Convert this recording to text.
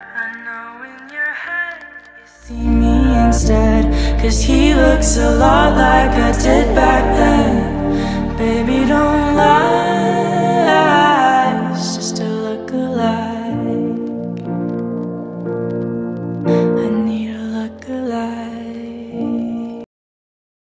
I know in your head you see me instead, 'cause he looks a lot like I did back then. Baby, don't lie.